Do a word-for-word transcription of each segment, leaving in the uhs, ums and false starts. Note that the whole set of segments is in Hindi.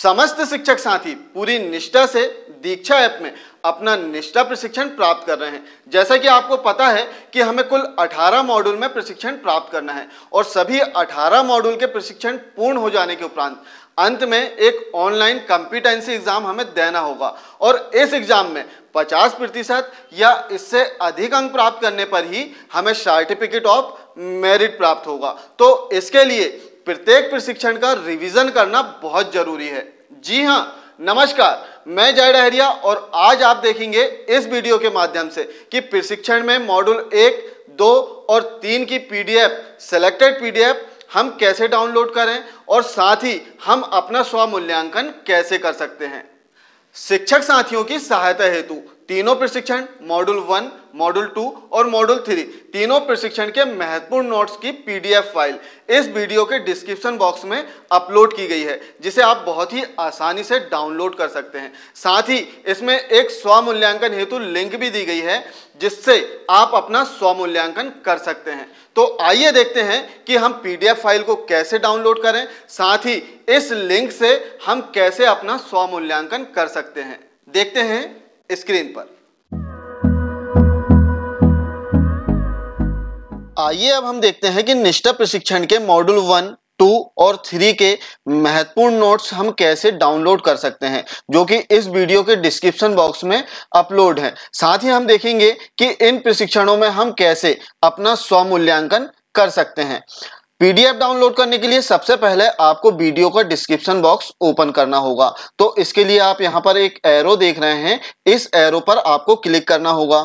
समस्त शिक्षक साथी पूरी निष्ठा से दीक्षा ऐप में अपना निष्ठा प्रशिक्षण प्राप्त कर रहे हैं। जैसा कि आपको पता है कि हमें कुल अठारह मॉड्यूल में प्रशिक्षण प्राप्त करना है और सभी अठारह मॉड्यूल के प्रशिक्षण पूर्ण हो जाने के उपरांत अंत में एक ऑनलाइन कॉम्पिटेंसी एग्जाम हमें देना होगा और इस एग्जाम में पचास प्रतिशत या इससे अधिक अंक प्राप्त करने पर ही हमें सर्टिफिकेट ऑफ मेरिट प्राप्त होगा। तो इसके लिए प्रत्येक प्रशिक्षण का रिवीजन करना बहुत जरूरी है। जी हाँ, नमस्कार, मैं जय डहरिया और आज आप देखेंगे इस वीडियो के माध्यम से कि प्रशिक्षण में मॉड्यूल एक, दो और तीन की पीडीएफ, सिलेक्टेड पीडीएफ हम कैसे डाउनलोड करें और साथ ही हम अपना स्वमूल्यांकन कैसे कर सकते हैं। शिक्षक साथियों की सहायता हेतु तीनों प्रशिक्षण मॉड्यूल वन, मॉड्यूल टू और मॉड्यूल थ्री तीनों प्रशिक्षण के महत्वपूर्ण नोट्स की पीडीएफ फाइल इस वीडियो के डिस्क्रिप्शन बॉक्स में अपलोड की गई है, जिसे आप बहुत ही आसानी से डाउनलोड कर सकते हैं। साथ ही इसमें एक स्वमूल्यांकन हेतु लिंक भी दी गई है, जिससे आप अपना स्वमूल्यांकन कर सकते हैं। तो आइए देखते हैं कि हम पीडीएफ फाइल को कैसे डाउनलोड करें, साथ ही इस लिंक से हम कैसे अपना स्वमूल्यांकन कर सकते हैं। देखते हैं स्क्रीन पर। आइए अब हम देखते हैं कि निष्ठा प्रशिक्षण के मॉड्यूल वन, टू और थ्री के महत्वपूर्ण नोट्स हम कैसे डाउनलोड कर सकते हैं, जो कि इस वीडियो के डिस्क्रिप्शन बॉक्स में अपलोड है। साथ ही हम देखेंगे कि इन प्रशिक्षणों में हम कैसे अपना स्वमूल्यांकन कर सकते हैं। पीडीएफ डाउनलोड करने के लिए सबसे पहले आपको वीडियो का डिस्क्रिप्शन बॉक्स ओपन करना होगा। तो इसके लिए आप यहां पर एक एरो देख रहे हैं, इस एरो पर आपको क्लिक करना होगा।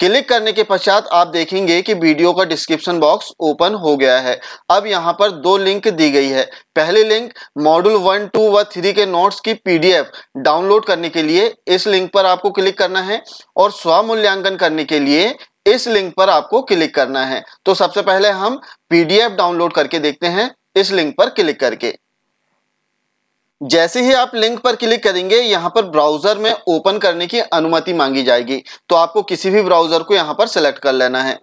क्लिक करने के पश्चात आप देखेंगे कि वीडियो का डिस्क्रिप्शन बॉक्स ओपन हो गया है। अब यहां पर दो लिंक दी गई है। पहली लिंक मॉड्यूल वन, टू व थ्री के नोट्स की पीडीएफ डाउनलोड करने के लिए इस लिंक पर आपको क्लिक करना है और स्वमूल्यांकन करने के लिए इस लिंक पर आपको क्लिक करना है। तो सबसे पहले हम पीडीएफ डाउनलोड करके देखते हैं इस लिंक पर क्लिक करके। जैसे ही आप लिंक पर क्लिक करेंगे, यहां पर ब्राउजर में ओपन करने की अनुमति मांगी जाएगी। तो आपको किसी भी ब्राउजर को यहां पर सेलेक्ट कर लेना है।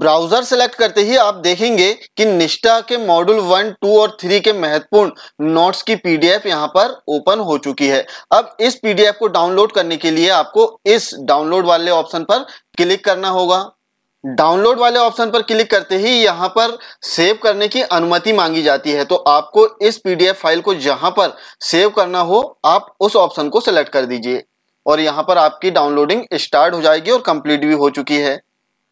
ब्राउजर सेलेक्ट करते ही आप देखेंगे कि निष्ठा के मॉड्यूल वन, टू और थ्री के महत्वपूर्ण नोट्स की पीडीएफ यहां पर ओपन हो चुकी है। अब इस पीडीएफ को डाउनलोड करने के लिए आपको इस डाउनलोड वाले ऑप्शन पर क्लिक करना होगा। डाउनलोड वाले ऑप्शन पर क्लिक करते ही यहां पर सेव करने की अनुमति मांगी जाती है। तो आपको इस पीडीएफ फाइल को जहां पर सेव करना हो, आप उस ऑप्शन को सिलेक्ट कर दीजिए और यहां पर आपकी डाउनलोडिंग स्टार्ट हो जाएगी और कंप्लीट भी हो चुकी है।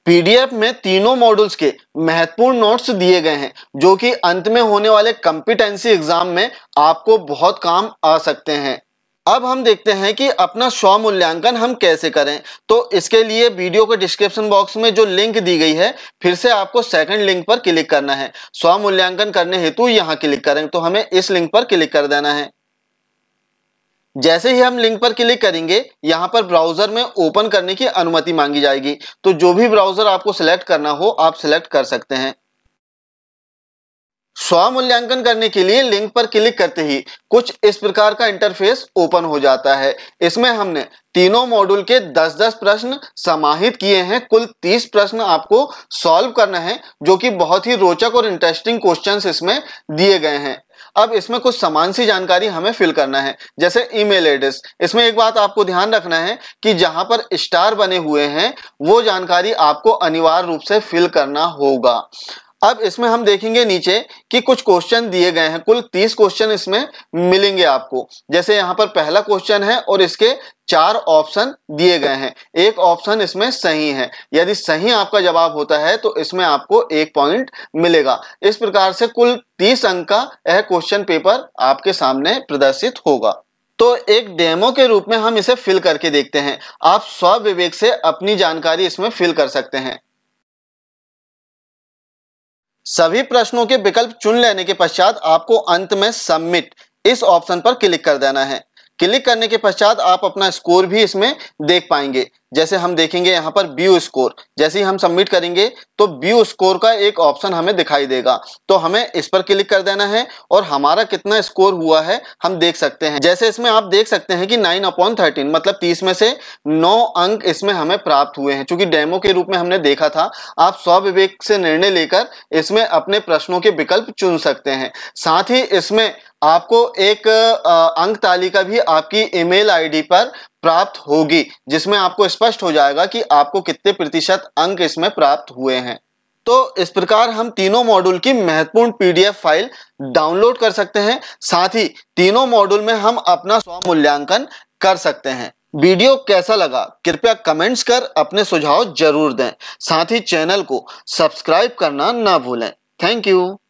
पीडीएफ में तीनों मॉड्यूल्स के महत्वपूर्ण नोट्स दिए गए हैं, जो कि अंत में होने वाले कॉम्पिटेंसी एग्जाम में आपको बहुत काम आ सकते हैं। अब हम देखते हैं कि अपना स्वमूल्यांकन हम कैसे करें। तो इसके लिए वीडियो के डिस्क्रिप्शन बॉक्स में जो लिंक दी गई है, फिर से आपको सेकंड लिंक पर क्लिक करना है। स्वमूल्यांकन करने हेतु यहाँ क्लिक करें, तो हमें इस लिंक पर क्लिक कर देना है। जैसे ही हम लिंक पर क्लिक करेंगे, यहाँ पर ब्राउजर में ओपन करने की अनुमति मांगी जाएगी। तो जो भी ब्राउजर आपको सिलेक्ट करना हो, आप सिलेक्ट कर सकते हैं। स्वमूल्यांकन करने के लिए लिंक पर क्लिक करते ही कुछ इस प्रकार का इंटरफेस ओपन हो जाता है। इसमें हमने तीनों मॉड्यूल के दस दस प्रश्न समाहित किए हैं। कुल तीस प्रश्न आपको सॉल्व करना है, जो कि बहुत ही रोचक और इंटरेस्टिंग क्वेश्चंस इसमें दिए गए हैं। अब इसमें कुछ समान सी जानकारी हमें फिल करना है, जैसे ईमेल एड्रेस। इसमें एक बात आपको ध्यान रखना है कि जहां पर स्टार बने हुए हैं, वो जानकारी आपको अनिवार्य रूप से फिल करना होगा। अब इसमें हम देखेंगे नीचे कि कुछ क्वेश्चन दिए गए हैं। कुल तीस क्वेश्चन इसमें मिलेंगे आपको। जैसे यहाँ पर पहला क्वेश्चन है और इसके चार ऑप्शन दिए गए हैं। एक ऑप्शन इसमें सही है। यदि सही आपका जवाब होता है तो इसमें आपको एक पॉइंट मिलेगा। इस प्रकार से कुल तीस अंक का यह क्वेश्चन पेपर आपके सामने प्रदर्शित होगा। तो एक डेमो के रूप में हम इसे फिल करके देखते हैं। आप स्वविवेक से अपनी जानकारी इसमें फिल कर सकते हैं। सभी प्रश्नों के विकल्प चुन लेने के पश्चात आपको अंत में सबमिट इस ऑप्शन पर क्लिक कर देना है। क्लिक करने के पश्चात आप अपना स्कोर भी इसमें देख पाएंगे। जैसे हम देखेंगे यहाँ पर व्यू स्कोर, जैसे ही हम सबमिट करेंगे तो व्यू स्कोर का एक ऑप्शन हमें दिखाई देगा, तो हमें इस पर क्लिक कर देना है और हमारा कितना स्कोर हुआ है हम देख सकते हैं। जैसे इसमें आप देख सकते हैं कि नाइन अपॉन थर्टीन मतलब तीस में से नौ अंक इसमें हमें प्राप्त हुए हैं। चूंकि डेमो के रूप में हमने देखा था, आप स्वविवेक से निर्णय लेकर इसमें अपने प्रश्नों के विकल्प चुन सकते हैं। साथ ही इसमें आपको एक अंक तालिका भी आपकी ईमेल आईडी पर प्राप्त होगी, जिसमें आपको स्पष्ट हो जाएगा कि आपको कितने प्रतिशत अंक इसमें प्राप्त हुए हैं। तो इस प्रकार हम तीनों मॉड्यूल की महत्वपूर्ण पीडीएफ फाइल डाउनलोड कर सकते हैं, साथ ही तीनों मॉड्यूल में हम अपना स्व मूल्यांकन कर सकते हैं। वीडियो कैसा लगा कृपया कमेंट्स कर अपने सुझाव जरूर दें, साथ ही चैनल को सब्सक्राइब करना ना भूलें। Thank you.